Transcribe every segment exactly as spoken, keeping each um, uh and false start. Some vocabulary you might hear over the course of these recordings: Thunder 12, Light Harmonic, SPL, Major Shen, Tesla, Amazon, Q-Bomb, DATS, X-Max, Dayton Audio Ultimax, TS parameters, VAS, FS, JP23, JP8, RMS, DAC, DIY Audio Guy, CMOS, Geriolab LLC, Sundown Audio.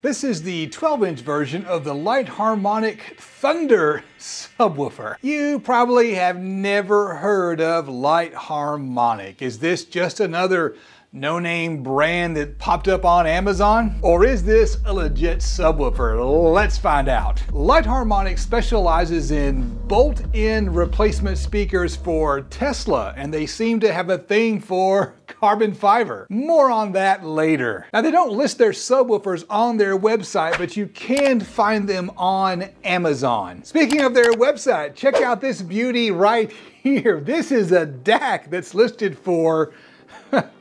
This is the twelve inch version of the Light Harmonic Thunder subwoofer. You probably have never heard of Light Harmonic. Is this just another no-name brand that popped up on Amazon? Or is this a legit subwoofer? Let's find out. Light Harmonic specializes in bolt-in replacement speakers for Tesla, and they seem to have a thing for carbon fiber. More on that later. Now, they don't list their subwoofers on their website, but you can find them on Amazon. Speaking of their website, check out this beauty right here. This is a D A C that's listed for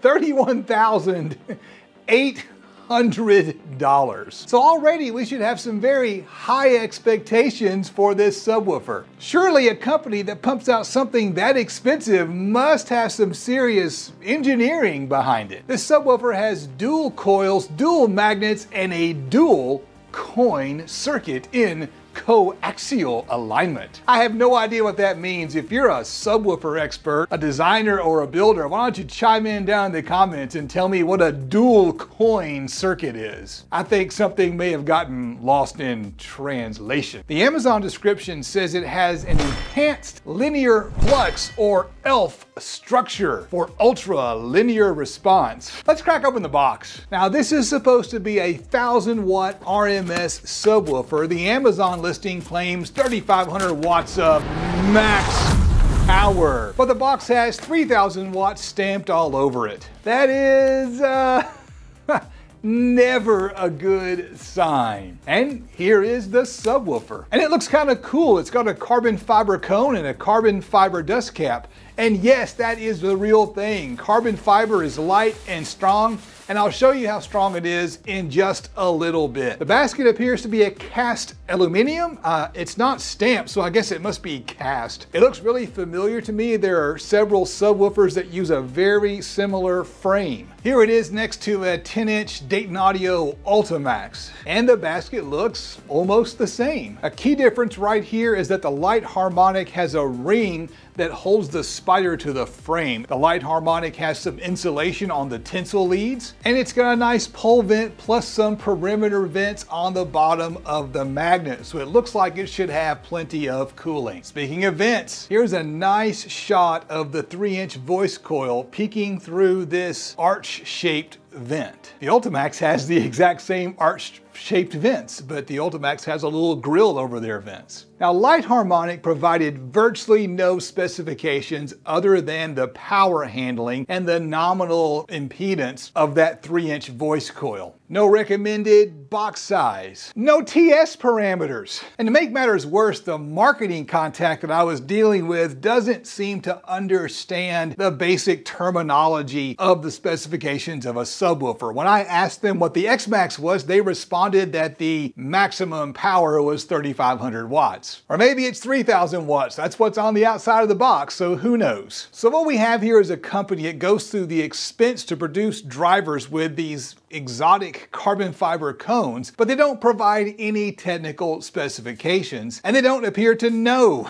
thirty-one thousand eight hundred dollars. So already we should have some very high expectations for this subwoofer. Surely a company that pumps out something that expensive must have some serious engineering behind it. This subwoofer has dual coils, dual magnets, and a dual coin circuit in coaxial alignment. I have no idea what that means. If you're a subwoofer expert, a designer, or a builder, why don't you chime in down in the comments and tell me what a dual coin circuit is? I think something may have gotten lost in translation. The Amazon description says it has an enhanced linear flux, or E L F, structure for ultra linear response. Let's crack open the box. Now, this is supposed to be a thousand watt R M S subwoofer. The Amazon listing claims thirty-five hundred watts of max power, but the box has three thousand watts stamped all over it. That is uh, never a good sign. And here is the subwoofer. And it looks kind of cool. It's got a carbon fiber cone and a carbon fiber dust cap. And yes, that is the real thing. Carbon fiber is light and strong, and I'll show you how strong it is in just a little bit. The basket appears to be a cast aluminum. Uh, it's not stamped, so I guess it must be cast. It looks really familiar to me. There are several subwoofers that use a very similar frame. Here it is next to a ten inch Dayton Audio Ultimax, and the basket looks almost the same. A key difference right here is that the Light Harmonic has a ring that holds the spider to the frame. The Light Harmonic has some insulation on the tensile leads, and it's got a nice pole vent plus some perimeter vents on the bottom of the magnet. So it looks like it should have plenty of cooling. Speaking of vents, here's a nice shot of the three inch voice coil peeking through this arch shaped vent. The Ultimax has the exact same arch shaped vents, but the Ultimax has a little grill over their vents. Now, Light Harmonic provided virtually no specifications other than the power handling and the nominal impedance of that three inch voice coil. No recommended box size, no T S parameters. And to make matters worse, the marketing contact that I was dealing with doesn't seem to understand the basic terminology of the specifications of a subwoofer. When I asked them what the X-Max was, they responded that the maximum power was thirty-five hundred watts. Or maybe it's three thousand watts. That's what's on the outside of the box, so who knows? So what we have here is a company that goes through the expense to produce drivers with these exotic carbon fiber cones, but they don't provide any technical specifications, and they don't appear to know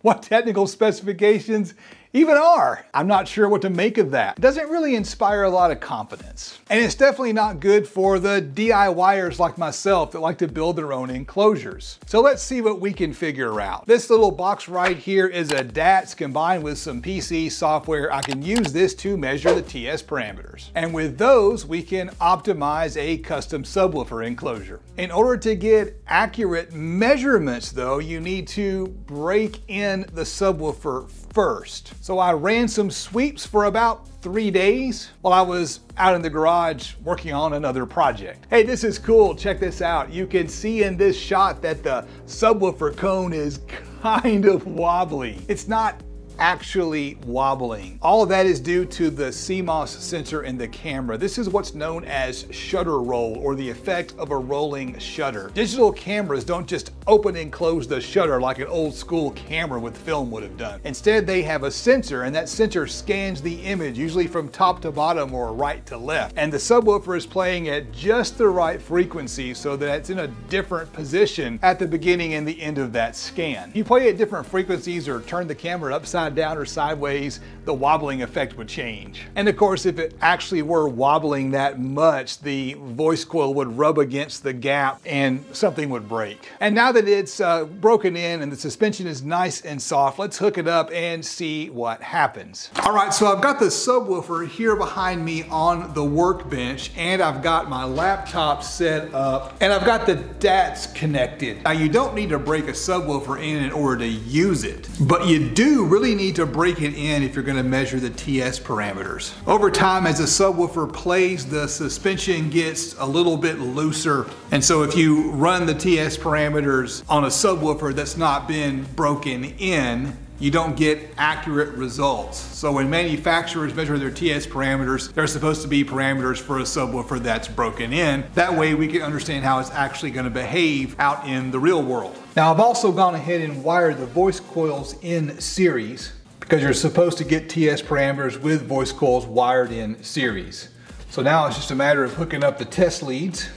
what technical specifications even are. I'm not sure what to make of that. It doesn't really inspire a lot of confidence. And it's definitely not good for the D I Y ers like myself that like to build their own enclosures. So let's see what we can figure out. This little box right here is a D A T S combined with some P C software. I can use this to measure the T S parameters. And with those, we can optimize a custom subwoofer enclosure. In order to get accurate measurements though, you need to break in the subwoofer first. So I ran some sweeps for about three days while I was out in the garage working on another project. Hey, this is cool. Check this out. You can see in this shot that the subwoofer cone is kind of wobbly. It's not actually wobbling. All of that is due to the C M O S sensor in the camera. This is what's known as shutter roll, or the effect of a rolling shutter. Digital cameras don't just open and close the shutter like an old school camera with film would have done. Instead, they have a sensor, and that sensor scans the image, usually from top to bottom or right to left. And the subwoofer is playing at just the right frequency so that it's in a different position at the beginning and the end of that scan. You play at different frequencies or turn the camera upside upside down or sideways, the wobbling effect would change. And of course, if it actually were wobbling that much, the voice coil would rub against the gap and something would break. And now that it's uh, broken in and the suspension is nice and soft, let's hook it up and see what happens. All right, so I've got the subwoofer here behind me on the workbench, and I've got my laptop set up, and I've got the D A T S connected. Now, you don't need to break a subwoofer in in order to use it, but you do really need to break it in if you're going to measure the T S parameters. Over time, as the subwoofer plays, the suspension gets a little bit looser, and so if you run the T S parameters on a subwoofer that's not been broken in, you don't get accurate results. So when manufacturers measure their T S parameters, they're supposed to be parameters for a subwoofer that's broken in. That way we can understand how it's actually going to behave out in the real world. Now, I've also gone ahead and wired the voice coils in series, because you're supposed to get T S parameters with voice coils wired in series. So now it's just a matter of hooking up the test leads.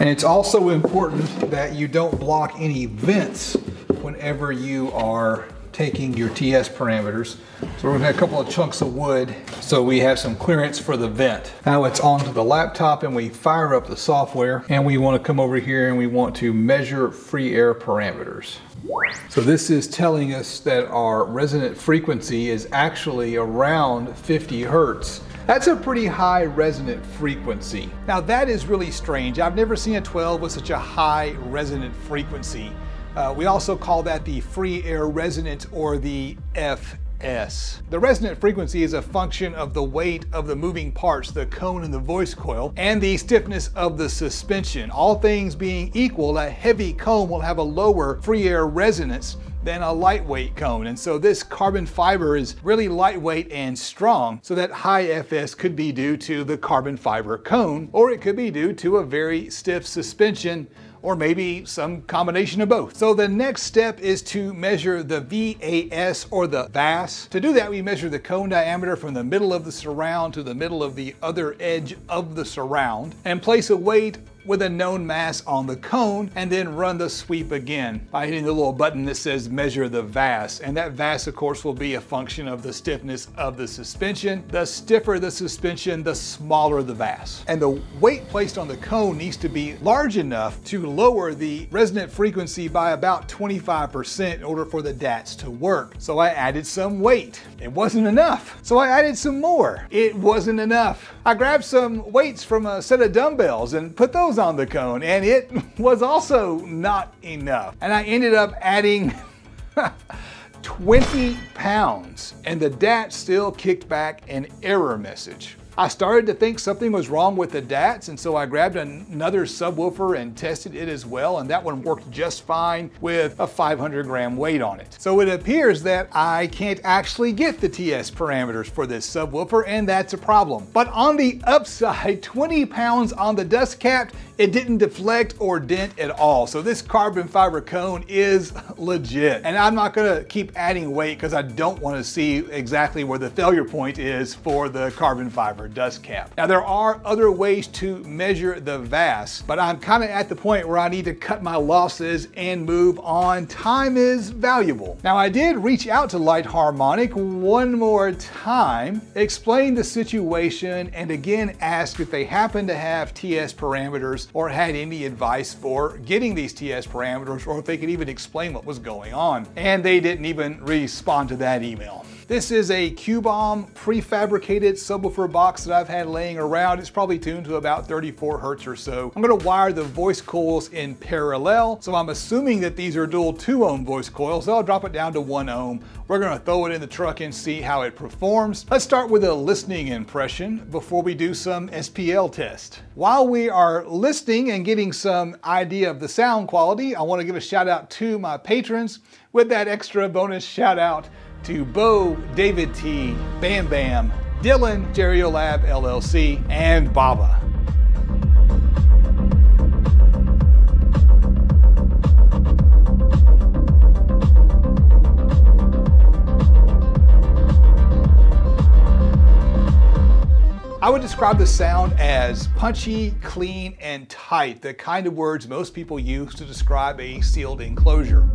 And it's also important that you don't block any vents whenever you are taking your T S parameters. So we're gonna have a couple of chunks of wood so we have some clearance for the vent. Now it's onto the laptop and we fire up the software, and we wanna come over here and we want to measure free air parameters. So this is telling us that our resonant frequency is actually around fifty hertz. That's a pretty high resonant frequency. Now that is really strange. I've never seen a twelve with such a high resonant frequency. Uh, we also call that the free air resonance, or the F S. The resonant frequency is a function of the weight of the moving parts, the cone and the voice coil, and the stiffness of the suspension. All things being equal, a heavy cone will have a lower free air resonance than a lightweight cone. And so this carbon fiber is really lightweight and strong, so that high F S could be due to the carbon fiber cone, or it could be due to a very stiff suspension, or maybe some combination of both. So the next step is to measure the V A S, or the V A S. To do that, we measure the cone diameter from the middle of the surround to the middle of the other edge of the surround, and place a weight with a known mass on the cone, and then run the sweep again by hitting the little button that says measure the V A S. And that V A S, of course, will be a function of the stiffness of the suspension. The stiffer the suspension, the smaller the V A S. And the weight placed on the cone needs to be large enough to lower the resonant frequency by about twenty-five percent in order for the D A T S to work. So I added some weight. It wasn't enough. So I added some more. It wasn't enough. I grabbed some weights from a set of dumbbells and put those on the cone, and it was also not enough. And I ended up adding twenty pounds, and the D A T still kicked back an error message. I started to think something was wrong with the D A T S, and so I grabbed an another subwoofer and tested it as well, and that one worked just fine with a five hundred gram weight on it. So it appears that I can't actually get the T S parameters for this subwoofer, and that's a problem. But on the upside, twenty pounds on the dust cap, it didn't deflect or dent at all. So this carbon fiber cone is legit. And I'm not gonna keep adding weight because I don't wanna see exactly where the failure point is for the carbon fiber dust cap. Now there are other ways to measure the V A S, but I'm kind of at the point where I need to cut my losses and move on. Time is valuable. Now I did reach out to Light Harmonic one more time, explain the situation, and again ask if they happen to have T S parameters or had any advice for getting these T S parameters, or if they could even explain what was going on. And they didn't even respond to that email. This is a Q-Bomb prefabricated subwoofer box that I've had laying around. It's probably tuned to about thirty-four hertz or so. I'm gonna wire the voice coils in parallel. So I'm assuming that these are dual two ohm voice coils. So I'll drop it down to one ohm. We're gonna throw it in the truck and see how it performs. Let's start with a listening impression before we do some S P L test. While we are listening and getting some idea of the sound quality, I wanna give a shout out to my patrons. With that extra bonus shout out to Bo, David T, Bam Bam, Dylan, Geriolab L L C, and Baba. I would describe the sound as punchy, clean, and tight, the kind of words most people use to describe a sealed enclosure.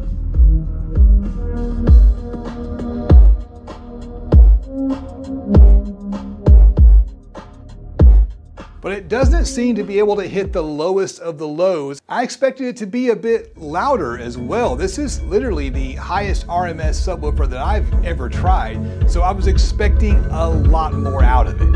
but it doesn't seem to be able to hit the lowest of the lows. I expected it to be a bit louder as well. This is literally the highest R M S subwoofer that I've ever tried, so I was expecting a lot more out of it.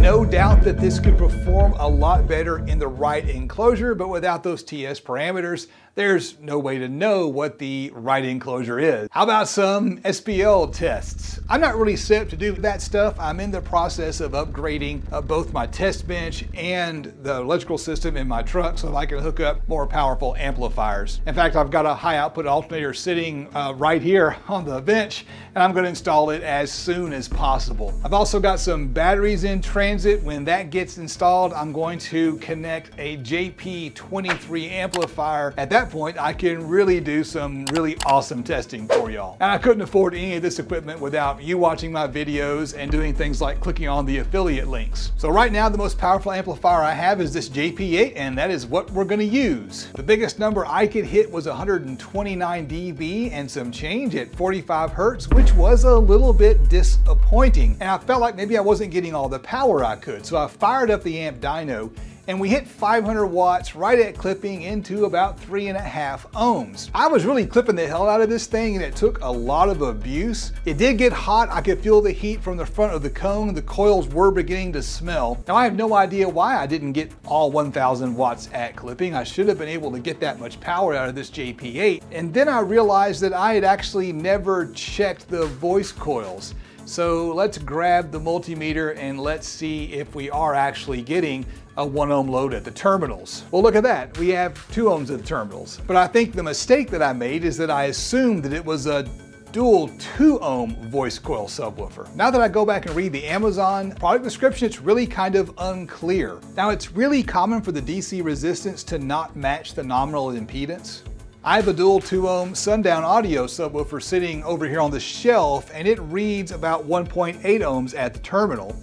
No doubt that this could perform a lot better in the right enclosure, but without those T S parameters, there's no way to know what the right enclosure is. How about some S P L tests? I'm not really set to do that stuff. I'm in the process of upgrading uh, both my test bench and the electrical system in my truck so that I can hook up more powerful amplifiers. In fact, I've got a high output alternator sitting uh, right here on the bench, and I'm gonna install it as soon as possible. I've also got some batteries in transit. When that gets installed, I'm going to connect a J P twenty-three amplifier. At that point, I can really do some really awesome testing for y'all. And I couldn't afford any of this equipment without you watching my videos and doing things like clicking on the affiliate links. So right now, the most powerful amplifier I have is this J P eight, and that is what we're gonna use. The biggest number I could hit was one hundred twenty-nine D B and some change at forty-five hertz, which was a little bit disappointing. And I felt like maybe I wasn't getting all the power I could. So I fired up the amp dyno and we hit five hundred watts right at clipping into about three and a half ohms. I was really clipping the hell out of this thing and it took a lot of abuse. It did get hot. I could feel the heat from the front of the cone. The coils were beginning to smell. Now I have no idea why I didn't get all one thousand watts at clipping. I should have been able to get that much power out of this J P eight. And then I realized that I had actually never checked the voice coils. So let's grab the multimeter and let's see if we are actually getting a one ohm load at the terminals. Well, look at that. We have two ohms at the terminals. But I think the mistake that I made is that I assumed that it was a dual two ohm voice coil subwoofer. Now that I go back and read the Amazon product description, it's really kind of unclear. Now it's really common for the D C resistance to not match the nominal impedance. I have a dual two ohm Sundown Audio subwoofer sitting over here on the shelf, and it reads about one point eight ohms at the terminal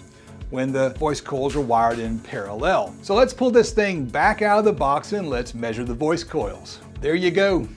when the voice coils are wired in parallel. So let's pull this thing back out of the box and let's measure the voice coils. There you go.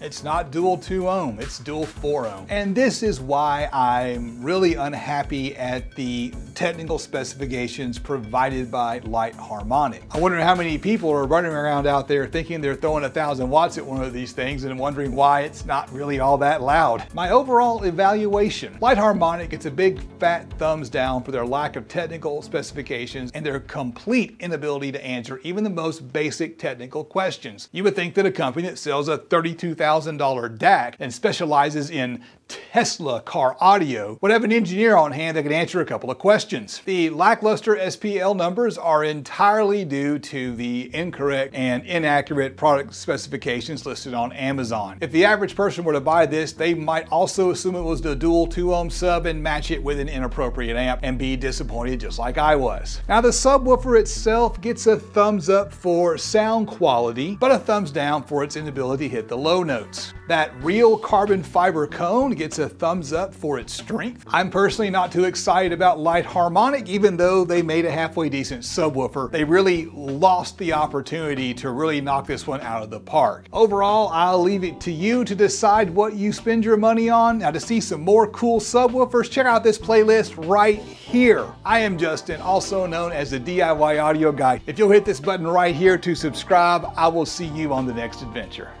It's not dual two ohm, it's dual four ohm. And this is why I'm really unhappy at the technical specifications provided by Light Harmonic. I wonder how many people are running around out there thinking they're throwing a thousand watts at one of these things and wondering why it's not really all that loud. My overall evaluation, Light Harmonic gets a big fat thumbs down for their lack of technical specifications and their complete inability to answer even the most basic technical questions. You would think that a company that sells a thirty-two thousand dollar D A C and specializes in Tesla car audio would have an engineer on hand that could answer a couple of questions. The lackluster S P L numbers are entirely due to the incorrect and inaccurate product specifications listed on Amazon. If the average person were to buy this, they might also assume it was the dual two ohm sub and match it with an inappropriate amp and be disappointed just like I was. Now the subwoofer itself gets a thumbs up for sound quality, but a thumbs down for its inability to hit the low notes. That real carbon fiber cone gets a thumbs up for its strength. I'm personally not too excited about Light Harmonic, even though they made a halfway decent subwoofer. They really lost the opportunity to really knock this one out of the park. Overall, I'll leave it to you to decide what you spend your money on. Now to see some more cool subwoofers, check out this playlist right here. I am Justin, also known as the D I Y Audio Guy. If you'll hit this button right here to subscribe, I will see you on the next adventure.